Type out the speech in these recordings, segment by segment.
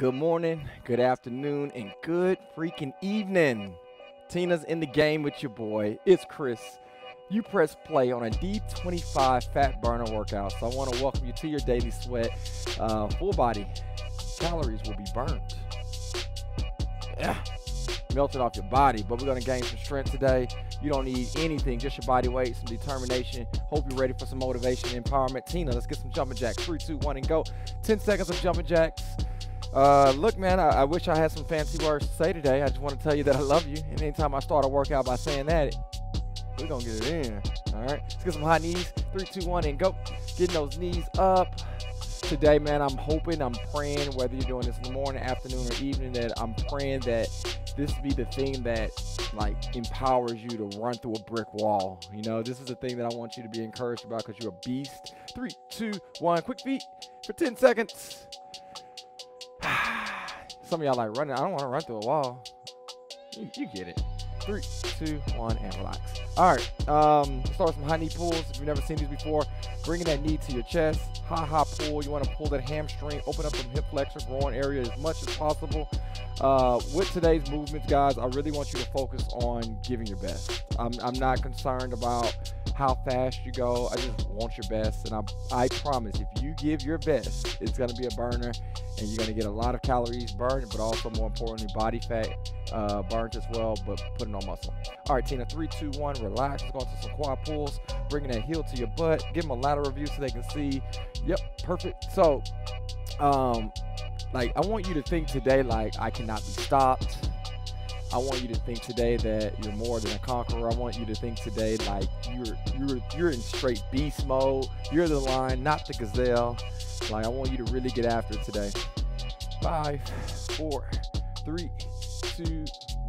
Good morning, good afternoon, and good freaking evening. Tina's in the game with your boy. It's Chris. You press play on a D25 fat burner workout. So I want to welcome you to your Daily Sweat. Full body calories will be burnt. Yeah. Melted off your body, but we're going to gain some strength today. You don't need anything, just your body weight, some determination. Hope you're ready for some motivation and empowerment. Tina, let's get some jumping jacks. 3, 2, 1, and go. 10 seconds of jumping jacks. Look, man, I wish I had some fancy words to say today. I just want to tell you that I love you. And anytime I start a workout by saying that, we're going to get it in. All right, let's get some high knees. 3, 2, 1, and go. Getting those knees up. Today, man, I'm hoping, I'm praying, whether you're doing this in the morning, afternoon, or evening, that I'm praying that this be the thing that, like, empowers you to run through a brick wall. You know, this is the thing that I want you to be encouraged about because you're a beast. 3, 2, 1, quick feet for 10 seconds. Some of y'all like running. I don't want to run through a wall. You get it. 3, 2, 1, and relax. All right, start with some high knee pulls. If you've never seen these before, bringing that knee to your chest, high pull. You want to pull that hamstring, open up some hip flexor, groin area as much as possible. With today's movements, guys, I really want you to focus on giving your best. I'm not concerned about how fast you go. I just want your best, and I promise, if you give your best, it's going to be a burner, and you're going to get a lot of calories burned, but also, more importantly, body fat burnt as well, but putting on muscle. All right, Tina, 3, 2, 1, relax. Let's go into some quad pulls, bringing that heel to your butt. Give them a lateral view so they can see. Yep, perfect. So, like, I want you to think today, like, I cannot be stopped. I want you to think today that you're more than a conqueror. I want you to think today like you're in straight beast mode. You're the lion, not the gazelle. Like, I want you to really get after it today. 5, 4, 3, 2,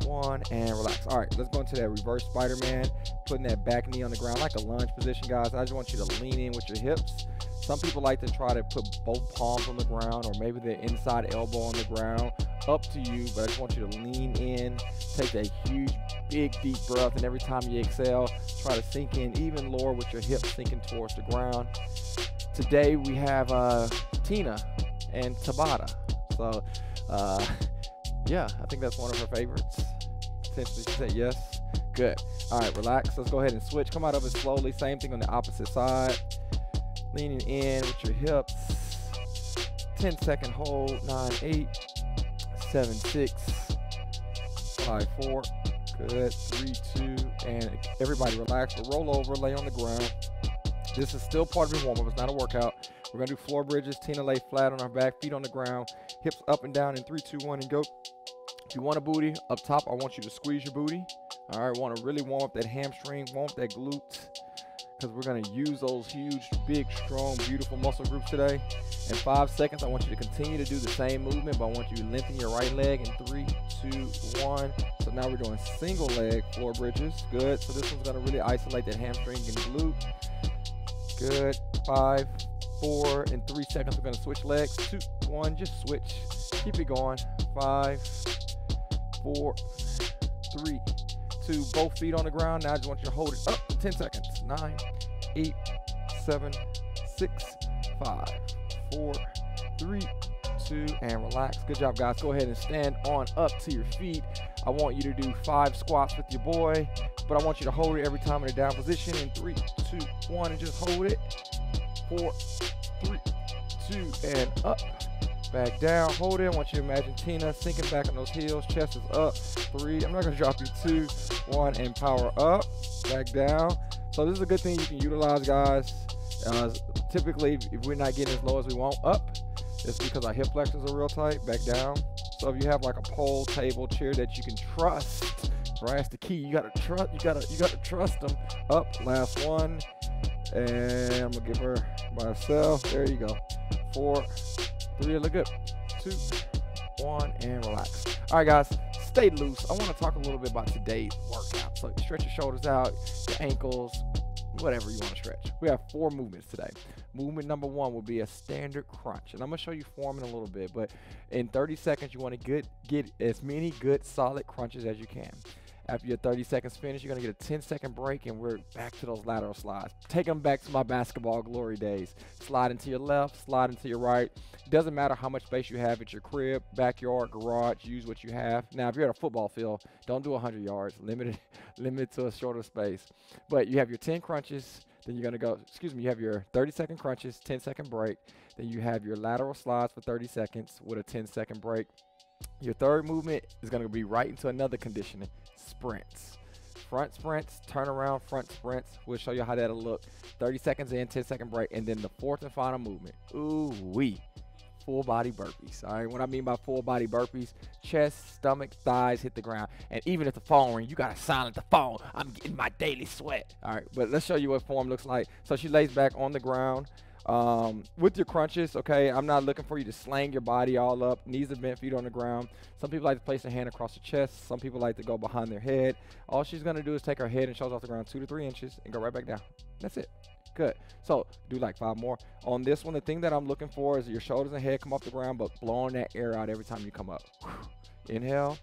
1, and relax. All right, let's go into that reverse Spider-Man, putting that back knee on the ground like a lunge position, guys. I just want you to lean in with your hips. Some people like to try to put both palms on the ground, or maybe their inside elbow on the ground. Up to you, but I just want you to lean in, take that huge, big, deep breath, and every time you exhale, try to sink in even lower with your hips sinking towards the ground. Today we have Tina and Tabata, so yeah, I think that's one of her favorites. Potentially she said yes. Good. All right, relax. Let's go ahead and switch. Come out of it slowly. Same thing on the opposite side. Leaning in with your hips. 10-second hold. 9, 8. 7, 6, 5, 4, good, 3, 2, and everybody relax, but roll over, lay on the ground. This is still part of your warm-up, it's not a workout. We're gonna do floor bridges. Tina lay flat on her back, feet on the ground, hips up and down in 3, 2, 1, and go. If you want a booty, up top, I want you to squeeze your booty. All right, wanna really warm up that hamstring, warm up that glute, because we're gonna use those huge, big, strong, beautiful muscle groups today. In 5 seconds, I want you to continue to do the same movement, but I want you to lengthen your right leg in 3, 2, 1. So now we're doing single leg floor bridges. Good. So this one's going to really isolate that hamstring and glute. Good. 5, 4, and 3 seconds. We're going to switch legs. 2, 1, just switch. Keep it going. 5, 4, 3, 2. Both feet on the ground. Now I just want you to hold it up for 10 seconds. 9, 8, 7, 6, 5. 4, 3, 2, and relax. Good job, guys. Go ahead and stand on up to your feet. I want you to do 5 squats with your boy, but I want you to hold it every time in a down position in 3, 2, 1, and just hold it. 4, 3, 2, and up, back down, hold it. I want you to imagine Tina sinking back on those heels, chest is up. 3, I'm not gonna drop you. 2, 1, and power up, back down. So this is a good thing you can utilize, guys. Typically, if we're not getting as low as we want up, it's because our hip flexors are real tight. Back down. So if you have like a pole, table, chair that you can trust, right? That's the key. You gotta trust. You gotta trust them. Up. Last one. And I'm gonna give her by herself. There you go. 4, 3. Look up. 2, 1, and relax. All right, guys. Stay loose. I want to talk a little bit about today's workout. So stretch your shoulders out, your ankles, whatever you want to stretch. We have 4 movements today. Movement number 1 will be a standard crunch, and I'm gonna show you form in a little bit, but in 30 seconds you want to get as many good solid crunches as you can. After your 30 seconds finish, you're going to get a 10-second break, and we're back to those lateral slides. Take them back to my basketball glory days. Slide into your left, slide into your right. Doesn't matter how much space you have at your crib, backyard, garage, use what you have. Now, if you're at a football field, don't do 100 yards. Limit to a shorter space. But you have your 10 crunches. Then you're going to go, excuse me, you have your 30-second crunches, 10-second break. Then you have your lateral slides for 30 seconds with a 10-second break. Your third movement is going to be right into another conditioning, sprints. Front sprints, turn around, front sprints. We'll show you how that'll look. 30 seconds in, 10-second break. And then the fourth and final movement, ooh-wee, full body burpees. All right, what I mean by full body burpees, chest, stomach, thighs hit the ground. And even if the phone rings, you gotta silence the phone. I'm getting my daily sweat. All right, but let's show you what form looks like. So she lays back on the ground with your crunches. Okay, I'm not looking for you to slang your body all up. Knees are bent, feet on the ground. Some people like to place their hand across the chest. Some people like to go behind their head. All she's gonna do is take her head and shoulders off the ground 2 to 3 inches and go right back down. That's it. Good. So do like 5 more. On this one, the thing that I'm looking for is your shoulders and head come off the ground, but blowing that air out every time you come up. Whew. Inhale.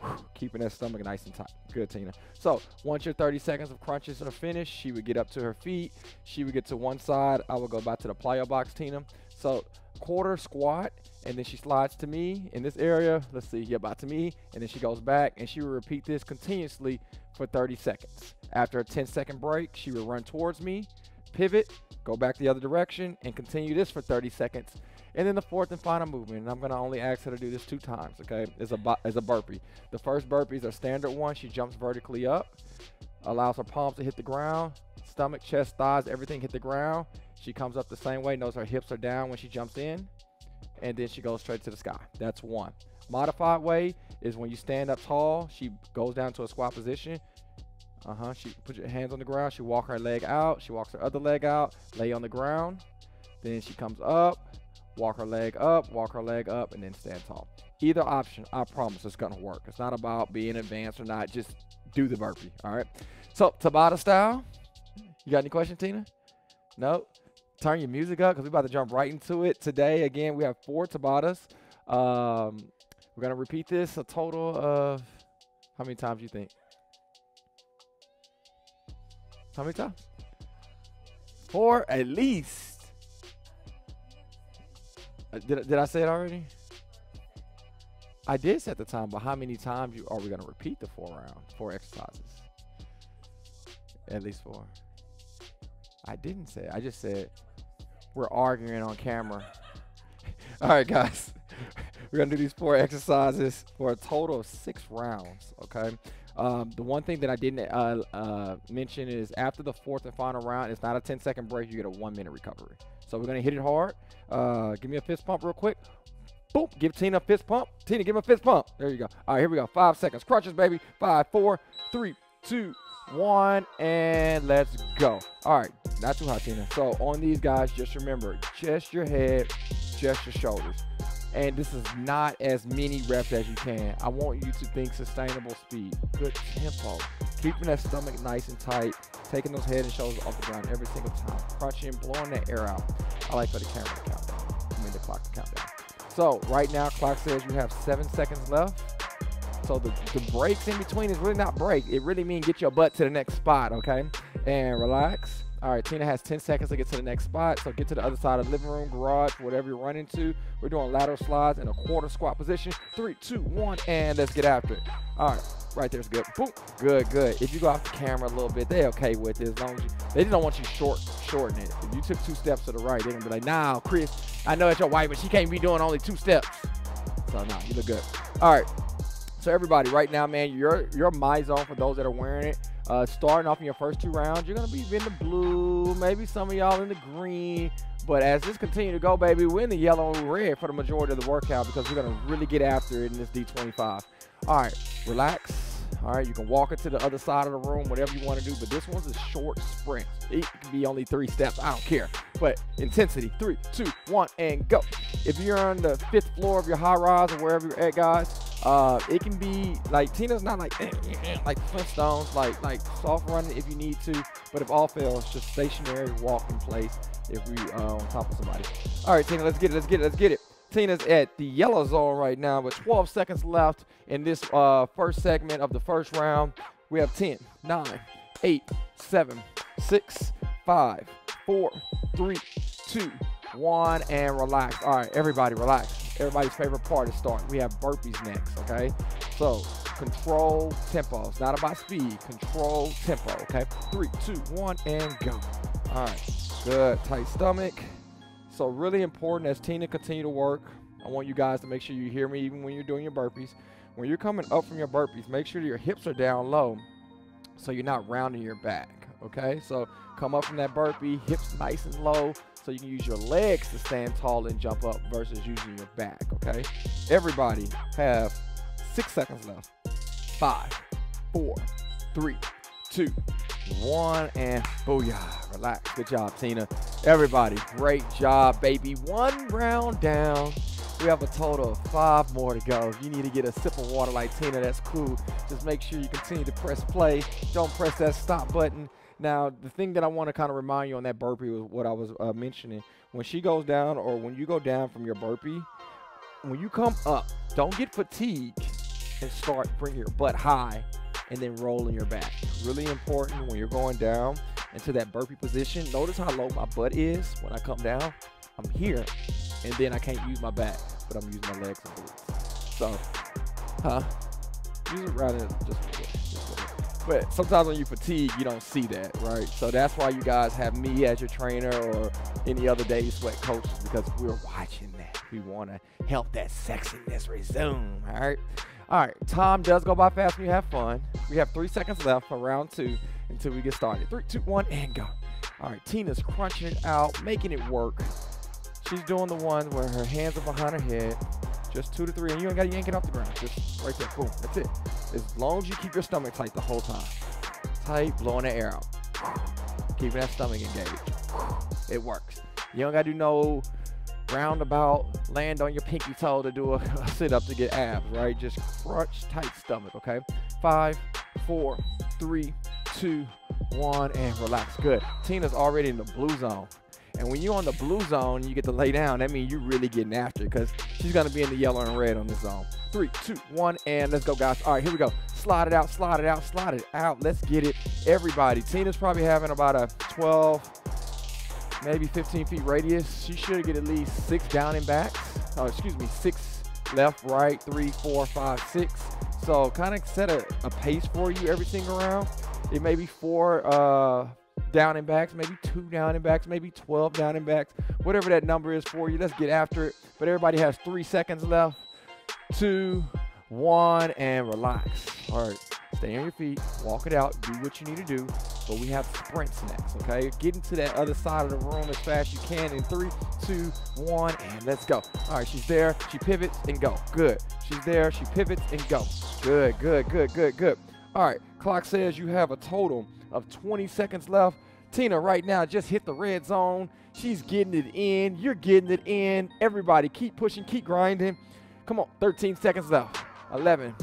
Whew. Keeping that stomach nice and tight. Good, Tina. So once your 30 seconds of crunches are finished, she would get up to her feet. She would get to one side. I would go back to the plyo box, Tina. So quarter squat, and then she slides to me in this area. Let's see, yeah, about to me, and then she goes back, and she will repeat this continuously for 30 seconds. After a 10-second break, she will run towards me, pivot, go back the other direction, and continue this for 30 seconds. And then the fourth and final movement, and I'm going to only ask her to do this 2 times, okay, is a burpee. The first burpee is our standard one. She jumps vertically up, allows her palms to hit the ground, stomach, chest, thighs, everything hit the ground. She comes up the same way, knows her hips are down when she jumps in, and then she goes straight to the sky. That's one. Modified way is when you stand up tall, she goes down to a squat position. She put your hands on the ground, she walk her leg out, she walks her other leg out, lay on the ground, then she comes up, walk her leg up, walk her leg up, and then stand tall. Either option, I promise it's gonna work. It's not about being advanced or not, just do the burpee, all right? So Tabata style, you got any questions, Tina? No? Turn your music up because we're about to jump right into it. Today, again, we have 4 Tabatas. We're gonna repeat this a total of, how many times do you think? How many times? 4 at least. Did I say it already? I did set the time, but how many times are we going to repeat the 4 rounds, 4 exercises? At least 4. I didn't say it. I just said we're arguing on camera. All right, guys. We're going to do these 4 exercises for a total of 6 rounds, okay? The one thing that I didn't mention is after the fourth and final round, it's not a 10-second break. You get a 1-minute recovery. So we're going to hit it hard. Give me a fist pump real quick. Boop. Give Tina a fist pump. Tina, give me a fist pump. There you go. All right, here we go. 5 seconds. Crunches, baby. 5, 4, 3, 2, 1, and let's go. All right. Not too hot, Tina. So on these guys, just remember, chest your head, chest your shoulders. And this is not as many reps as you can. I want you to think sustainable speed, good tempo, keeping that stomach nice and tight, taking those head and shoulders off the ground every single time, crunching, blowing that air out. I like for the camera to count down. I mean the clock to count down. So right now, clock says you have 7 seconds left. So the breaks in between is really not break. It really means get your butt to the next spot, okay? And relax. All right, Tina has 10 seconds to get to the next spot. So get to the other side of the living room, garage, whatever you run into. We're doing lateral slides in a quarter squat position. 3, 2, 1, and let's get after it. All right, right there's good. Boom, good, good. If you go off the camera a little bit, they're okay with it as long as you, they just don't want you shorting it. If you took 2 steps to the right, they're gonna be like, nah, Chris, I know it's your wife, but she can't be doing only 2 steps. So nah, you look good. All right, so everybody right now, man, your Mizone for those that are wearing it. Starting off in your first 2 rounds, you're going to be in the blue, maybe some of y'all in the green. But as this continues to go, baby, we're in the yellow and red for the majority of the workout because we're going to really get after it in this D25. All right, relax. All right, you can walk it to the other side of the room, whatever you want to do. But this one's a short sprint. It can be only 3 steps. I don't care. But intensity, 3, 2, 1, and go. If you're on the 5th floor of your high rise or wherever you're at, guys, it can be like Tina's not like like Flintstones, like soft running if you need to, but if all fails, just stationary walk in place if we on top of somebody. All right, Tina, let's get it. Tina's at the yellow zone right now with 12 seconds left in this first segment of the first round. We have 10, 9, 8, 7, 6, 5, 4, 3, 2, 1, and relax. All right, everybody relax. Everybody's favorite part is starting. We have burpees next, okay? So control tempo. It's not about speed. Control tempo, okay? 3, 2, 1, and go. All right, good, tight stomach. So really important as Tina continue to work, I want you guys to make sure you hear me even when you're doing your burpees. When you're coming up from your burpees, make sure your hips are down low so you're not rounding your back, okay? So come up from that burpee, hips nice and low, so you can use your legs to stand tall and jump up versus using your back, okay? Everybody have 6 seconds left. 5, 4, 3, 2, 1, and booyah. Relax. Good job, Tina. Everybody, great job, baby. One round down. We have a total of 5 more to go. If you need to get a sip of water like Tina, that's cool. Just make sure you continue to press play. Don't press that stop button. Now, the thing that I want to kind of remind you on that burpee was what I was mentioning. When she goes down, or when you go down from your burpee, when you come up, don't get fatigued and start bringing your butt high and then rolling your back. Really important when you're going down into that burpee position. Notice how low my butt is when I come down. I'm here, and then I can't use my back, but I'm using my legs and glutes. So, use it right in just a bit. But sometimes when you fatigue, you don't see that, right? So that's why you guys have me as your trainer or any other Daily Sweat coach, because we're watching that. We want to help that sexiness resume, all right? All right, time does go by fast when you have fun. We have 3 seconds left for round two until we get started. 3, 2, 1, and go. All right, Tina's crunching it out, making it work. She's doing the one where her hands are behind her head. Just 2 to 3, and you ain't got to yank it off the ground. Just right there, boom, that's it. As long as you keep your stomach tight the whole time. Tight, blowing the air out. Keeping that stomach engaged. It works. You don't got to do no roundabout, land on your pinky toe to do a sit-up to get abs, right? Just crunch, tight stomach, okay? 5, 4, 3, 2, 1, and relax. Good. Tina's already in the blue zone. And when you're on the blue zone, you get to lay down. That means you're really getting after it, because she's going to be in the yellow and red on this zone. 3, 2, 1, and let's go, guys. All right, here we go. Slide it out, slide it out, slide it out. Let's get it, everybody. Tina's probably having about a 12, maybe 15 feet radius. She should get at least 6 down and backs. Oh, excuse me, 6 left, right, 3, 4, 5, 6. So kind of set a pace for you every single round. It may be 4, down and backs, maybe 2 down and backs, maybe 12 down and backs, whatever that number is for you. Let's get after it. But everybody has 3 seconds left. 2, 1, and relax. All right, stay on your feet, walk it out, do what you need to do. But we have sprints next, okay? Get into that other side of the room as fast as you can in 3, 2, 1, and let's go. All right, she's there, she pivots and go. Good. She's there, she pivots and go. Good, good, good, good, good. All right, clock says you have a total of 20 seconds left. Tina right now just hit the red zone. She's getting it in. You're getting it in. Everybody keep pushing, keep grinding. Come on, 13 seconds left. 11,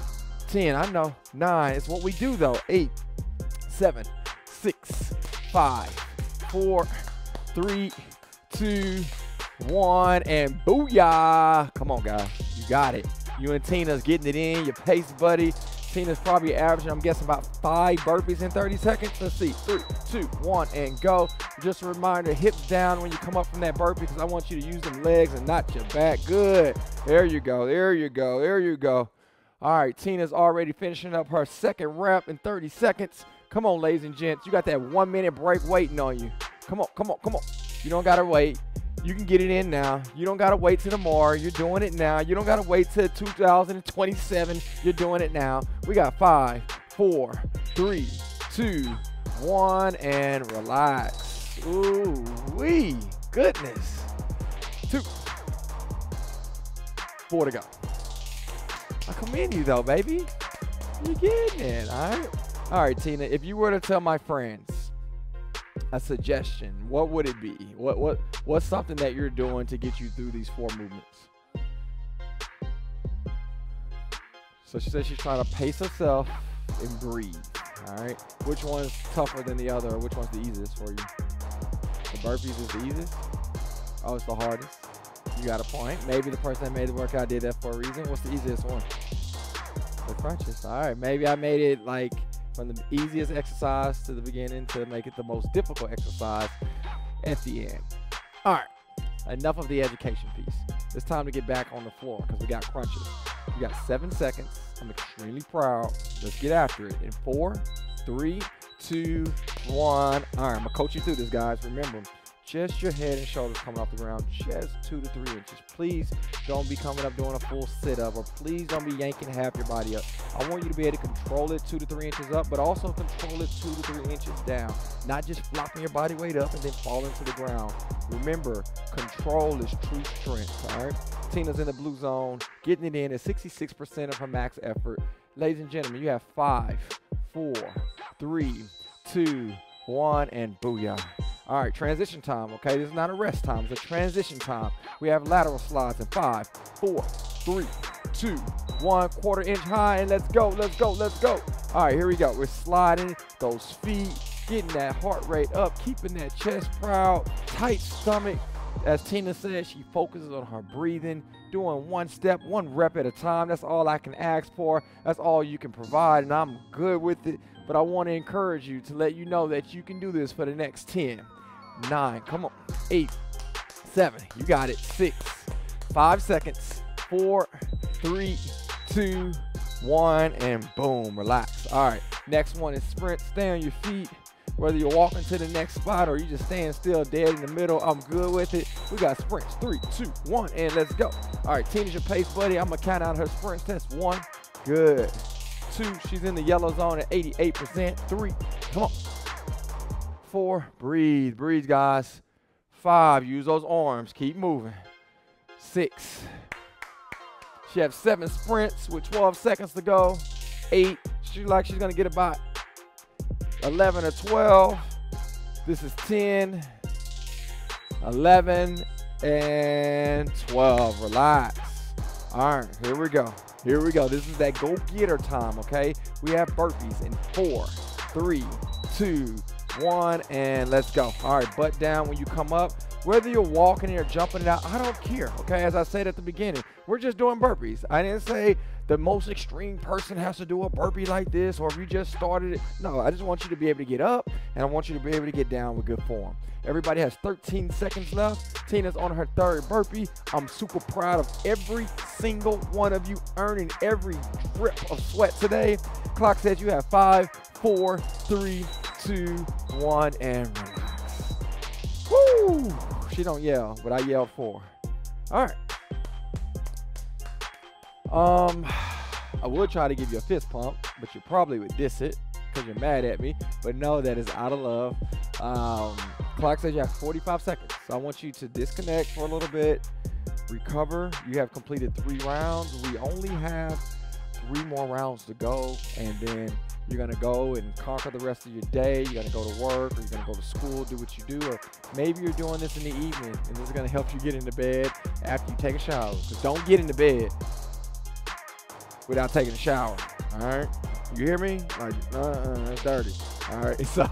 10, I know, 9. It's what we do, though. 8, 7, 6, 5, 4, 3, 2, 1, and booyah. Come on, guys. You got it. You and Tina's getting it in. Your pace, buddy. Tina's probably averaging, I'm guessing, about 5 burpees in 30 seconds. Let's see. 3, 2, 1, and go. Just a reminder, hips down when you come up from that burpee, because I want you to use them legs and not your back. Good. There you go. There you go. There you go. All right, Tina's already finishing up her second rep in 30 seconds. Come on, ladies and gents. You got that 1-minute break waiting on you. Come on, come on, come on. You don't got to wait. You can get it in now. You don't got to wait till tomorrow. You're doing it now. You don't got to wait till 2027. You're doing it now. We got 5, 4, 3, 2, 1, and relax. Ooh-wee. Goodness. 2, 4 to go. I commend you, though, baby. You're getting it, all right? All right, Tina, if you were to tell my friends a suggestion, what would it be? What's something that you're doing to get you through these 4 movements? So she says she's trying to pace herself and breathe. All right. Which one's tougher than the other? Or which one's the easiest for you? The burpees is the easiest? Oh, it's the hardest. You got a point. Maybe the person that made the workout did that for a reason. What's the easiest one? The crunches. All right. Maybe I made it like from the easiest exercise to the beginning to make it the most difficult exercise at the end. All right. Enough of the education piece. It's time to get back on the floor because we got crunches. You got 7 seconds. I'm extremely proud. Let's get after it. In 4, 3, 2, 1. All right. I'm going to coach you through this, guys. Remember, just your head and shoulders coming off the ground, just 2 to 3 inches. Please don't be coming up doing a full sit-up, or please don't be yanking half your body up. I want you to be able to control it 2 to 3 inches up, but also control it 2 to 3 inches down, not just flopping your body weight up and then falling to the ground. Remember, control is true strength, all right? Tina's in the blue zone, getting it in at 66% of her max effort. Ladies and gentlemen, you have 5, 4, 3, 2, 1, and booyah. All right, transition time, okay? This is not a rest time, it's a transition time. We have lateral slides in 5, 4, 3, 2, 1, quarter inch high, and let's go, let's go, let's go. All right, here we go. We're sliding those feet, getting that heart rate up, keeping that chest proud, tight stomach. As Tina said, she focuses on her breathing, doing one step, one rep at a time. That's all I can ask for. That's all you can provide, and I'm good with it. But I want to encourage you to let you know that you can do this for the next 10. 9, come on, 8, 7, you got it, 6, 5 seconds, 4, 3, 2, 1, and boom, relax. All right, next one is sprint, stay on your feet, whether you're walking to the next spot or you're just staying still dead in the middle, I'm good with it. We got sprints, 3, 2, 1, and let's go. All right, Tina's your pace buddy. I'm gonna count out her sprints. That's 1, good, 2, she's in the yellow zone at 88%, 3, come on, 4, breathe, breathe, guys. 5, use those arms, keep moving. 6, she has 7 sprints with 12 seconds to go. 8, she's gonna get about 11 or 12. This is 10, 11, and 12, relax. All right, here we go, here we go. This is that go-getter time, okay? We have burpees in 4, 3, 2, 1, and let's go. All right, butt down when you come up. Whether you're walking or jumping it out, I don't care, okay? As I said at the beginning, we're just doing burpees. I didn't say the most extreme person has to do a burpee like this, or if you just started it. No, I just want you to be able to get up, and I want you to be able to get down with good form. Everybody has 13 seconds left. Tina's on her 3rd burpee. I'm super proud of every single one of you, earning every drip of sweat today. Clock says you have 5, 4, 3, 2, 1, and relax. Woo! She don't yell, but I yelled 4. All right. I would try to give you a fist pump, but you probably would diss it because you're mad at me. But no, that is out of love. Clock says you have 45 seconds. So I want you to disconnect for a little bit, recover. You have completed 3 rounds. We only have 3 more rounds to go, and then you're gonna go and conquer the rest of your day. You're gonna go to work, or you're gonna go to school, do what you do, or maybe you're doing this in the evening, and this is gonna help you get into bed after you take a shower. Because don't get into bed without taking a shower, all right? You hear me? Like, that's dirty. All right, so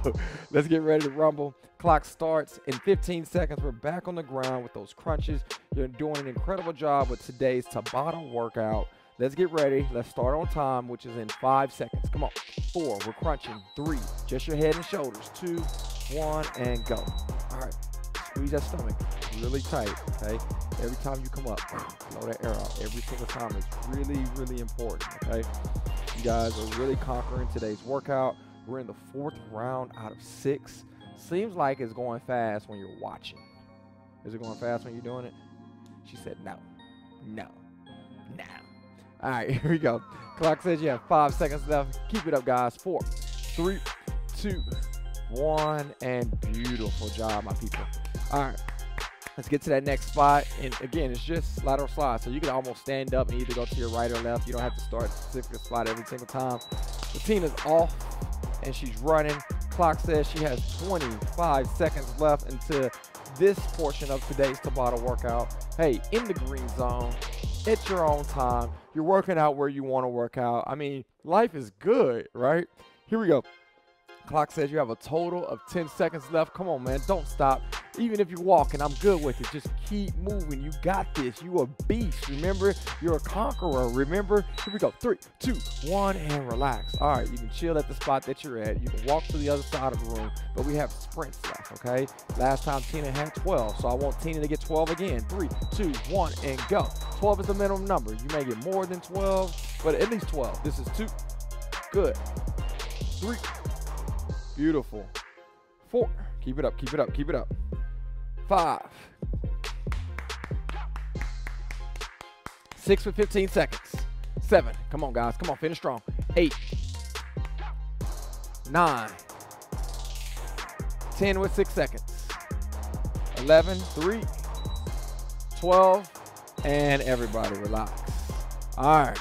let's get ready to rumble. Clock starts in 15 seconds. We're back on the ground with those crunches. You're doing an incredible job with today's Tabata workout. Let's get ready. Let's start on time, which is in 5 seconds. Come on. 4, we're crunching. 3, just your head and shoulders. 2, 1, and go. All right. Squeeze that stomach really tight, okay? Every time you come up, blow that air out. Every single time. It's really, really important, okay? You guys are really conquering today's workout. We're in the 4th round out of 6. Seems like it's going fast when you're watching. Is it going fast when you're doing it? She said no. No. No. All right, here we go. Clock says you have 5 seconds left. Keep it up, guys. 4, 3, 2, 1, and beautiful job, my people. All right, let's get to that next spot. And again, it's just lateral slide, so you can almost stand up and either go to your right or left. You don't have to start a specific spot every single time. The team is off, and she's running. Clock says she has 25 seconds left until this portion of today's Tabata workout. Hey, in the green zone, at your own time, you're working out where you want to work out. I mean, life is good, right? Here we go. Clock says you have a total of 10 seconds left. Come on, man, don't stop. Even if you're walking, I'm good with it. Just keep moving. You got this. You a beast. Remember, you're a conqueror. Remember, here we go. 3, 2, 1, and relax. All right, you can chill at the spot that you're at. You can walk to the other side of the room, but we have sprints left, okay? Last time, Tina had 12, so I want Tina to get 12 again. 3, 2, 1, and go. 12 is the minimum number. You may get more than 12, but at least 12. This is 2. Good. 3. Beautiful. 4. Keep it up, keep it up, keep it up. 5. 6 with 15 seconds. 7. Come on, guys. Come on, finish strong. 8. 9. 10 with 6 seconds. 11. 3. 12. And everybody relax. All right.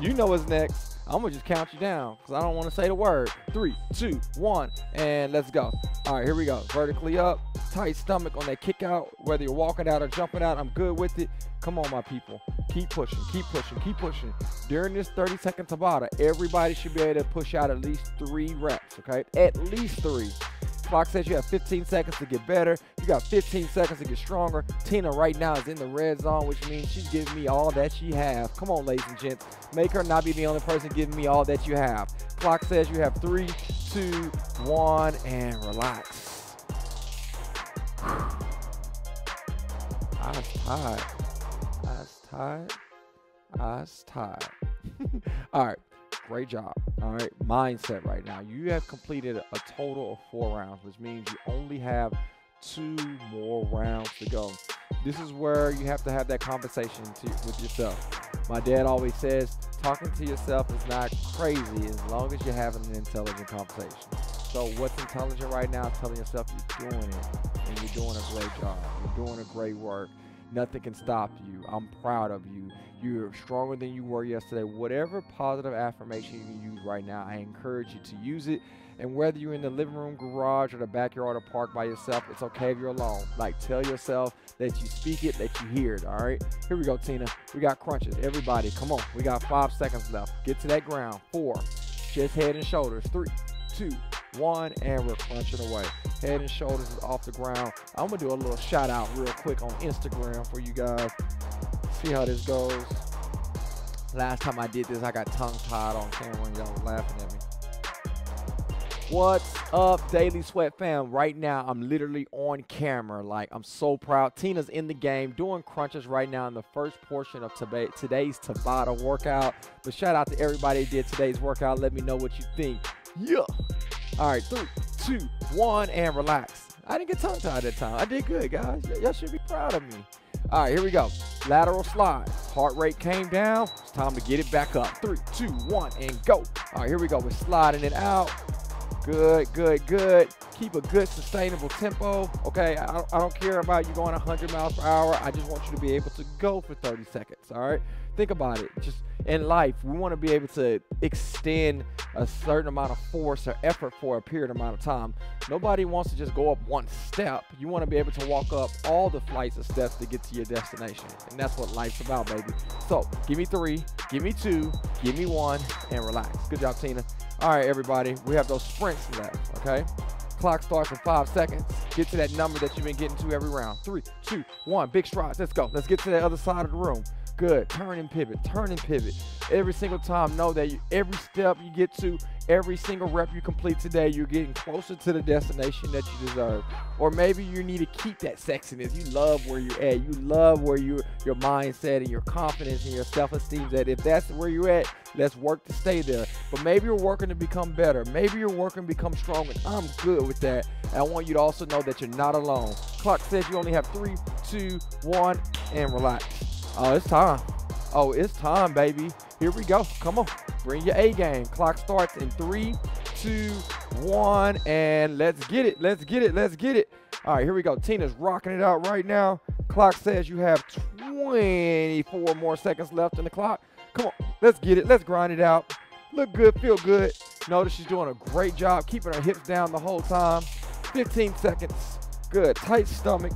You know what's next. I'm going to just count you down because I don't want to say the word. 3, 2, 1, and let's go. All right, here we go. Vertically up, tight stomach on that kick out. Whether you're walking out or jumping out, I'm good with it. Come on, my people. Keep pushing, keep pushing, keep pushing. During this 30-second Tabata, everybody should be able to push out at least 3 reps, okay? At least 3. Clock says you have 15 seconds to get better. You got 15 seconds to get stronger. Tina right now is in the red zone, which means she's giving me all that she has. Come on, ladies and gents. Make her not be the only person giving me all that you have. Clock says you have 3, 2, 1, and relax. I was tired. I was tired. I was tired. All right. Great job. All right, mindset right now. You have completed a total of 4 rounds, which means you only have 2 more rounds to go. This is where you have to have that conversation with yourself. My dad always says, talking to yourself is not crazy as long as you're having an intelligent conversation. So what's intelligent right now is telling yourself you're doing it, and you're doing a great job. You're doing a great work. Nothing can stop you. I'm proud of you. You're stronger than you were yesterday. Whatever positive affirmation you can use right now, I encourage you to use it. And whether you're in the living room, garage, or the backyard or park by yourself, it's okay if you're alone. Like, tell yourself that you speak it, that you hear it, all right? Here we go, Tina. We got crunches. Everybody, come on. We got 5 seconds left. Get to that ground. 4, just head and shoulders. 3, 2, 1, and we're crunching away. Head and shoulders is off the ground. I'm gonna do a little shout out real quick on Instagram for you guys. See how this goes. Last time I did this, I got tongue tied on camera and y'all were laughing at me. What's up, Daily Sweat fam? Right now, I'm literally on camera. Like, I'm so proud. Tina's in the game doing crunches right now in the first portion of today's Tabata workout. But shout out to everybody who did today's workout. Let me know what you think. Yeah. All right, 3, 2, 1, and relax. I didn't get tongue-tied that time. I did good, guys. Y'all should be proud of me. All right, here we go. Lateral slide. Heart rate came down. It's time to get it back up. 3, 2, 1, and go. All right, here we go. We're sliding it out. Good, good, good. Keep a good, sustainable tempo. Okay, I don't care about you going 100 miles per hour. I just want you to be able to go for 30 seconds, all right? Think about it. Just in life, we want to be able to extend a certain amount of force or effort for a period amount of time. Nobody wants to just go up one step. You want to be able to walk up all the flights of steps to get to your destination. And that's what life's about, baby. So give me 3, give me 2, give me 1, and relax. Good job, Tina. All right, everybody, we have those sprints left, okay? Clock starts in 5 seconds. Get to that number that you've been getting to every round. 3, 2, 1, big strides, let's go. Let's get to the other side of the room. Good, turn and pivot, turn and pivot. Every single time, know that every step you get to, every single rep you complete today, you're getting closer to the destination that you deserve. Or maybe you need to keep that sexiness. You love where you're at. You love where your mindset and your confidence and your self-esteem that if that's where you're at, let's work to stay there. But maybe you're working to become better. Maybe you're working to become stronger. I'm good with that. And I want you to also know that you're not alone. Clock says you only have 3, 2, 1, and relax. Oh, it's time. Oh, it's time, baby. Here we go. Come on. Bring your A game. Clock starts in 3, 2, 1, and let's get it. Let's get it. Let's get it. All right, here we go. Tina's rocking it out right now. Clock says you have 24 more seconds left in the clock. Come on. Let's get it. Let's grind it out. Look good. Feel good. Notice she's doing a great job keeping her hips down the whole time. 15 seconds. Good. Tight stomach.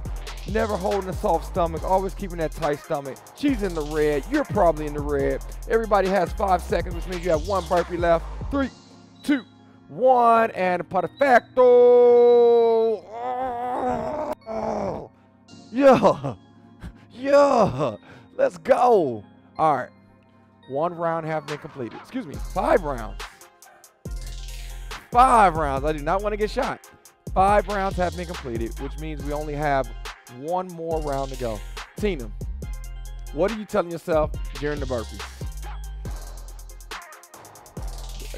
Never holding a soft stomach, always keeping that tight stomach. She's in the red, you're probably in the red. Everybody has 5 seconds, which means you have 1 burpee left. 3, 2, 1, and perfecto. Oh. Yeah, let's go. All right, 1 round have been completed. Excuse me, 5 rounds. 5 rounds, I do not want to get shot. 5 rounds have been completed, which means we only have 1 more round to go. Tina, what are you telling yourself during the burpees?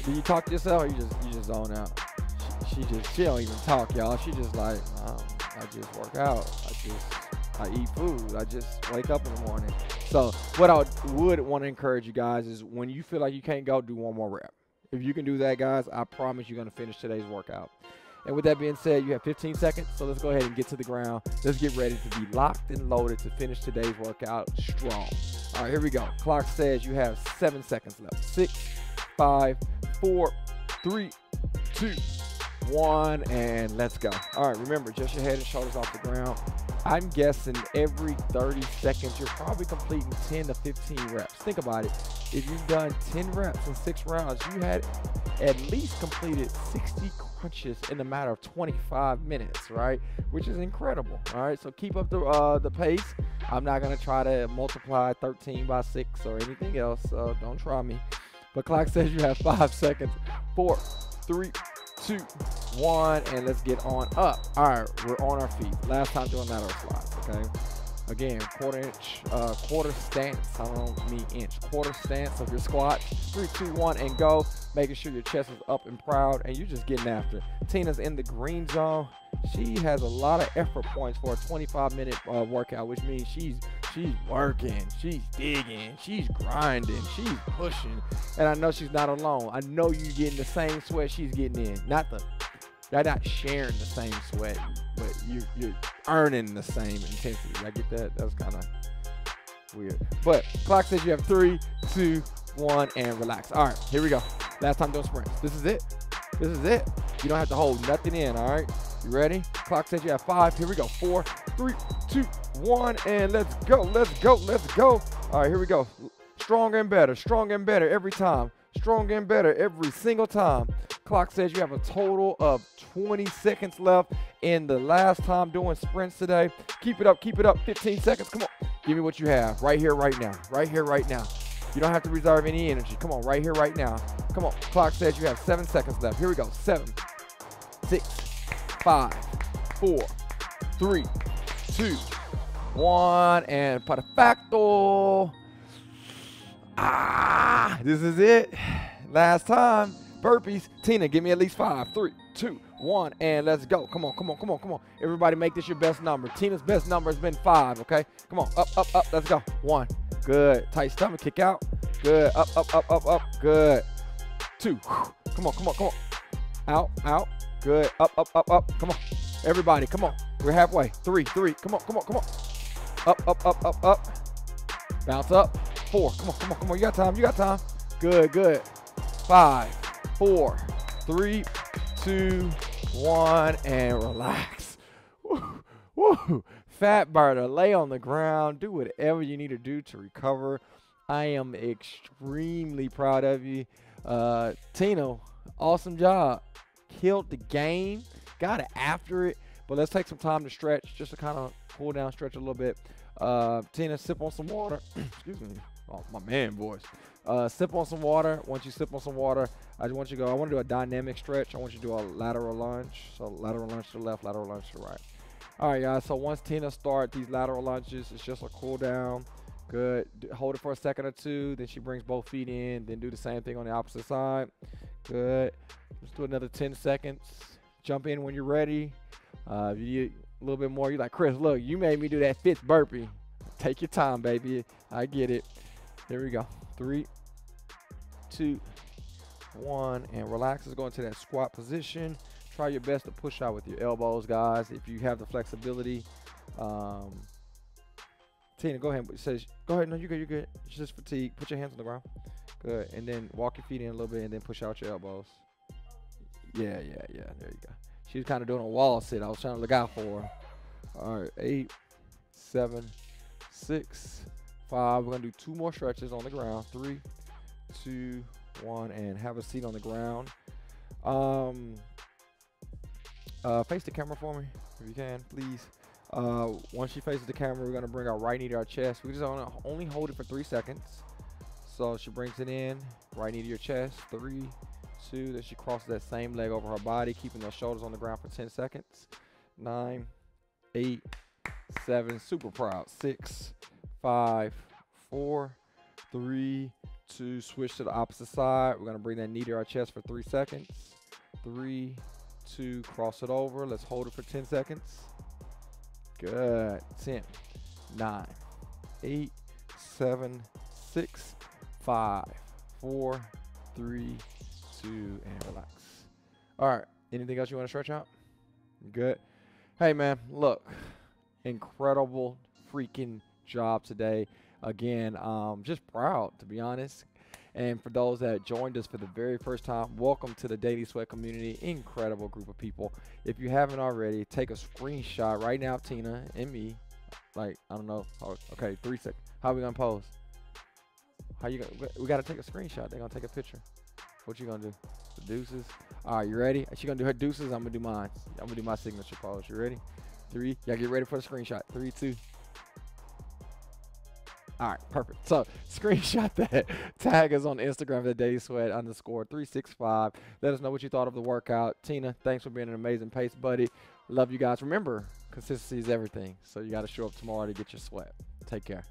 Do you talk to yourself or you just zone out? She don't even talk, y'all. She just like, I just work out. I eat food. I just wake up in the morning. So what I would want to encourage you guys is when you feel like you can't go, do 1 more rep. If you can do that, guys, I promise you're going to finish today's workout. And with that being said, you have 15 seconds, so let's go ahead and get to the ground. Let's get ready to be locked and loaded to finish today's workout strong. All right, here we go. Clock says you have 7 seconds left. 6, 5, 4, 3, 2, 1, and let's go. All right, remember, just your head and shoulders off the ground. I'm guessing every 30 seconds, you're probably completing 10 to 15 reps. Think about it. If you've done 10 reps in 6 rounds, you had at least completed 60 crunches in a matter of 25 minutes, right? Which is incredible, all right? So keep up the pace. I'm not gonna try to multiply 13 by 6 or anything else, so don't try me. But clock says you have 5 seconds. 4, 3, 2, 1, and let's get on up. All right, we're on our feet. Last time doing lateral slides, okay? Again, quarter stance. I don't mean inch. Quarter stance of your squat. 3, 2, 1, and go. Making sure your chest is up and proud, and you're just getting after it. Tina's in the green zone. She has a lot of effort points for a 25-minute workout, which means she's working, she's digging, she's grinding, she's pushing, and I know she's not alone. I know you're getting the same sweat she's getting in. They're not sharing the same sweat, but you're earning the same intensity. Did I get that? That was kind of weird. But clock says you have 3, 2, 1, and relax. All right, here we go. Last time doing sprints. This is it. This is it. You don't have to hold nothing in, all right? You ready? Clock says you have 5. Here we go. 4, 3, 2, 1, and let's go. Let's go. Let's go. All right, here we go. Stronger and better. Stronger and better every time. Stronger and better every single time. Clock says you have a total of 20 seconds left in the last time doing sprints today. Keep it up. Keep it up. 15 seconds. Come on. Give me what you have right here, right now. Right here, right now. You don't have to reserve any energy. Come on. Right here, right now. Come on. Clock says you have 7 seconds left. Here we go. 7, 6, 5, 4, 3, 2, 1, and perfecto. This is it. Last time, burpees. Tina, give me at least 5, 3, 2, 1, and let's go. Come on, come on, come on, come on. Everybody make this your best number. Tina's best number has been 5, okay? Come on, up, up, up, let's go. 1, good. Tight stomach, kick out. Good, up, up, up, up, up, good. 2, come on, come on, come on. Out, out. Good, up, up, up, up, come on. Everybody, come on, we're halfway. 3, 3, come on, come on, come on. Up, up, up, up, up. Bounce up. 4, come on, come on, come on, you got time, you got time. Good, good. 5, 4, 3, 2, 1, and relax. Woo, woo. Fat burner, lay on the ground, do whatever you need to do to recover. I am extremely proud of you. Tino, awesome job. Killed the game, got it after it, but let's take some time to stretch, just to kind of cool down, stretch a little bit. Tina, sip on some water. Excuse me, oh, my man voice. Sip on some water. Once you sip on some water, I just want you to go, I want to do a dynamic stretch. I want you to do a lateral lunge. So lateral lunge to the left, lateral lunge to the right. All right, guys, so once Tina starts these lateral lunges, it's just a cool down. Good, hold it for a second or two, then she brings both feet in, then do the same thing on the opposite side. Good. Let's do another 10 seconds. Jump in when you're ready. If you need a little bit more, you're like, Chris, look, you made me do that 5th burpee. Take your time, baby. I get it. Here we go. 3, 2, 1, and relax. Let's go into that squat position. Try your best to push out with your elbows, guys, if you have the flexibility. Tina, go ahead. It says, go ahead. No, you're good. You're good. It's just fatigue. Put your hands on the ground. Good. And then walk your feet in a little bit and then push out your elbows. Yeah, yeah, yeah. There you go. She was kind of doing a wall sit. I was trying to look out for her. All right. 8, 7, 6, 5. We're going to do 2 more stretches on the ground. 3, 2, 1, and have a seat on the ground. Face the camera for me if you can, please. Once she faces the camera, we're gonna bring our right knee to our chest. We just only hold it for 3 seconds. So she brings it in, right knee to your chest, 3, 2, then she crosses that same leg over her body, keeping those shoulders on the ground for 10 seconds. 9, 8, 7, super proud. 6, 5, 4, 3, 2, switch to the opposite side. We're gonna bring that knee to our chest for 3 seconds. 3, 2, cross it over. Let's hold it for 10 seconds. Good. 10, 9, 8, 7, 6, 5, 4, 3, 2, and relax. All right, anything else you want to stretch out? Good. Hey man, look, incredible freaking job today. Again, just proud, to be honest. And for those that joined us for the very first time, welcome to the Daily Sweat community. Incredible group of people. If you haven't already, take a screenshot right now, Tina and me. Like, I don't know. Okay, 3 seconds. How are we gonna pose? How you gonna? We gotta take a screenshot. They're gonna take a picture. What you gonna do? The deuces. All right, you ready? She gonna do her deuces. I'm gonna do mine. I'm gonna do my signature pose. You ready? 3. Y'all get ready for the screenshot. 3, 2. All right, perfect. So screenshot that. Tag us on Instagram at dailysweat_365. Let us know what you thought of the workout. Tina, thanks for being an amazing pace buddy. Love you guys. Remember, consistency is everything. So you got to show up tomorrow to get your sweat. Take care.